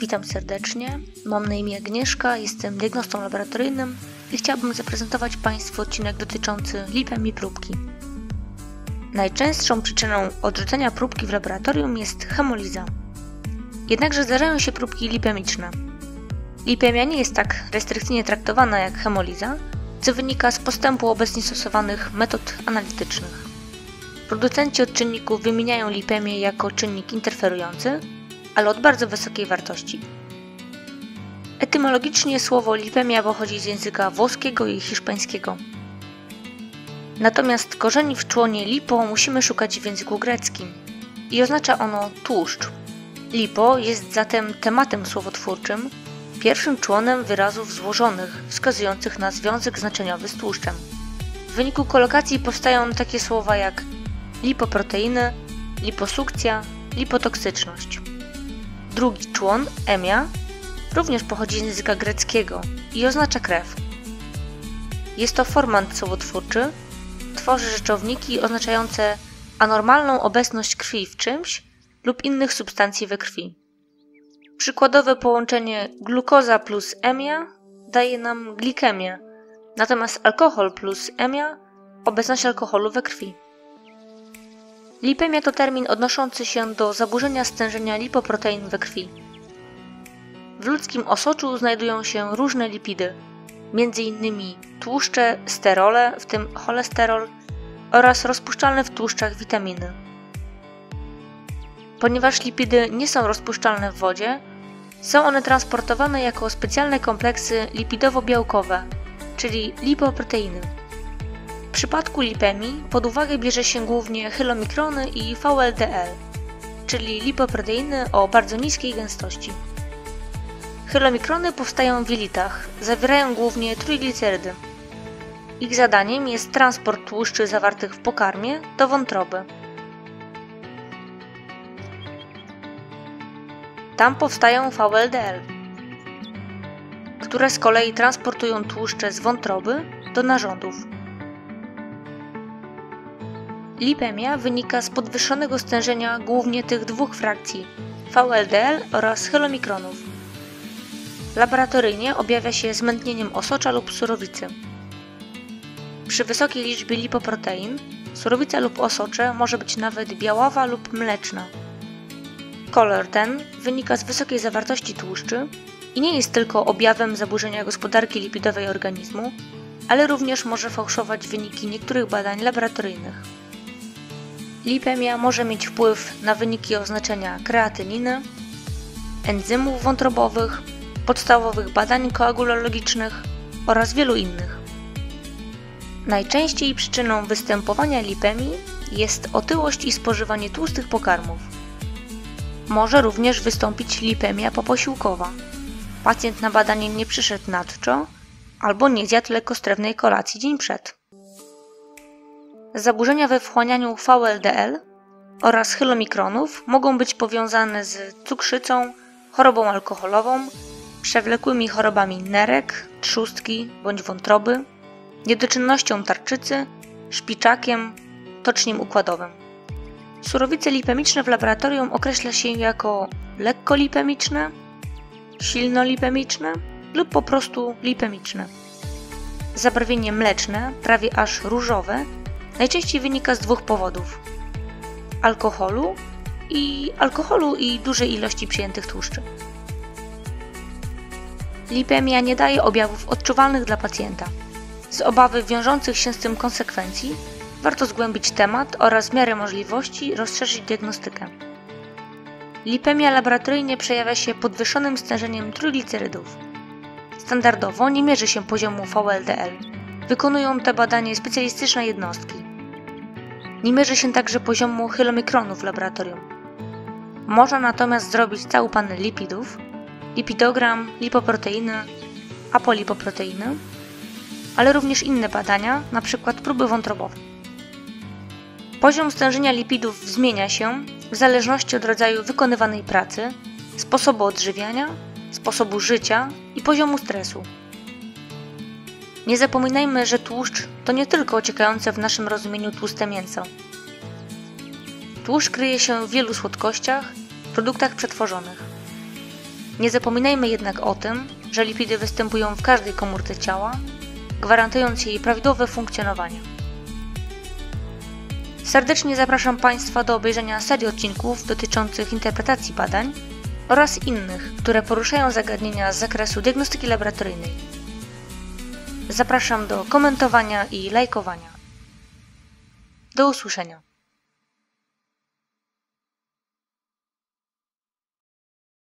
Witam serdecznie, mam na imię Agnieszka, jestem diagnostą laboratoryjnym i chciałabym zaprezentować Państwu odcinek dotyczący lipemii próbki. Najczęstszą przyczyną odrzucenia próbki w laboratorium jest hemoliza. Jednakże zdarzają się próbki lipemiczne. Lipemia nie jest tak restrykcyjnie traktowana jak hemoliza, co wynika z postępu obecnie stosowanych metod analitycznych. Producenci odczynników wymieniają lipemię jako czynnik interferujący, ale od bardzo wysokiej wartości. Etymologicznie słowo lipemia pochodzi z języka włoskiego i hiszpańskiego. Natomiast korzeni w członie lipo musimy szukać w języku greckim i oznacza ono tłuszcz. Lipo jest zatem tematem słowotwórczym, pierwszym członem wyrazów złożonych wskazujących na związek znaczeniowy z tłuszczem. W wyniku kolokacji powstają takie słowa jak lipoproteiny, liposukcja, lipotoksyczność. Drugi człon, emia, również pochodzi z języka greckiego i oznacza krew. Jest to formant słowotwórczy, tworzy rzeczowniki oznaczające anormalną obecność krwi w czymś lub innych substancji we krwi. Przykładowe połączenie glukoza plus emia daje nam glikemię, natomiast alkohol plus emia obecność alkoholu we krwi. Lipemia to termin odnoszący się do zaburzenia stężenia lipoprotein we krwi. W ludzkim osoczu znajdują się różne lipidy, m.in. tłuszcze, sterole, w tym cholesterol oraz rozpuszczalne w tłuszczach witaminy. Ponieważ lipidy nie są rozpuszczalne w wodzie, są one transportowane jako specjalne kompleksy lipidowo-białkowe, czyli lipoproteiny. W przypadku lipemii pod uwagę bierze się głównie chylomikrony i VLDL, czyli lipoproteiny o bardzo niskiej gęstości. Chylomikrony powstają w jelitach, zawierają głównie trójglicerydy. Ich zadaniem jest transport tłuszczy zawartych w pokarmie do wątroby. Tam powstają VLDL, które z kolei transportują tłuszcze z wątroby do narządów. Lipemia wynika z podwyższonego stężenia głównie tych dwóch frakcji, VLDL oraz chylomikronów. Laboratoryjnie objawia się zmętnieniem osocza lub surowicy. Przy wysokiej liczbie lipoprotein surowica lub osocze może być nawet biaława lub mleczna. Kolor ten wynika z wysokiej zawartości tłuszczy i nie jest tylko objawem zaburzenia gospodarki lipidowej organizmu, ale również może fałszować wyniki niektórych badań laboratoryjnych. Lipemia może mieć wpływ na wyniki oznaczenia kreatyniny, enzymów wątrobowych, podstawowych badań koagulologicznych oraz wielu innych. Najczęściej przyczyną występowania lipemii jest otyłość i spożywanie tłustych pokarmów. Może również wystąpić lipemia poposiłkowa. Pacjent na badanie nie przyszedł nadczo albo nie zjadł lekkostrewnej kolacji dzień przed. Zaburzenia we wchłanianiu VLDL oraz chylomikronów mogą być powiązane z cukrzycą, chorobą alkoholową, przewlekłymi chorobami nerek, trzustki bądź wątroby, niedoczynnością tarczycy, szpiczakiem, toczniem układowym. Surowice lipemiczne w laboratorium określa się jako lekko lipemiczne, silno lipemiczne lub po prostu lipemiczne. Zabarwienie mleczne, prawie aż różowe, najczęściej wynika z dwóch powodów – alkoholu i dużej ilości przyjętych tłuszczy. Lipemia nie daje objawów odczuwalnych dla pacjenta. Z obawy wiążących się z tym konsekwencji warto zgłębić temat oraz w miarę możliwości rozszerzyć diagnostykę. Lipemia laboratoryjnie przejawia się podwyższonym stężeniem trójglicerydów. Standardowo nie mierzy się poziomu VLDL. Wykonują te badanie specjalistyczne jednostki. Nie mierzy się także poziomu chylomikronów w laboratorium. Można natomiast zrobić cały panel lipidów, lipidogram, lipoproteiny, apolipoproteiny, ale również inne badania, np. próby wątrobowe. Poziom stężenia lipidów zmienia się w zależności od rodzaju wykonywanej pracy, sposobu odżywiania, sposobu życia i poziomu stresu. Nie zapominajmy, że tłuszcz to nie tylko ociekające w naszym rozumieniu tłuste mięso. Tłuszcz kryje się w wielu słodkościach, produktach przetworzonych. Nie zapominajmy jednak o tym, że lipidy występują w każdej komórce ciała, gwarantując jej prawidłowe funkcjonowanie. Serdecznie zapraszam Państwa do obejrzenia serii odcinków dotyczących interpretacji badań oraz innych, które poruszają zagadnienia z zakresu diagnostyki laboratoryjnej. Zapraszam do komentowania i lajkowania. Do usłyszenia.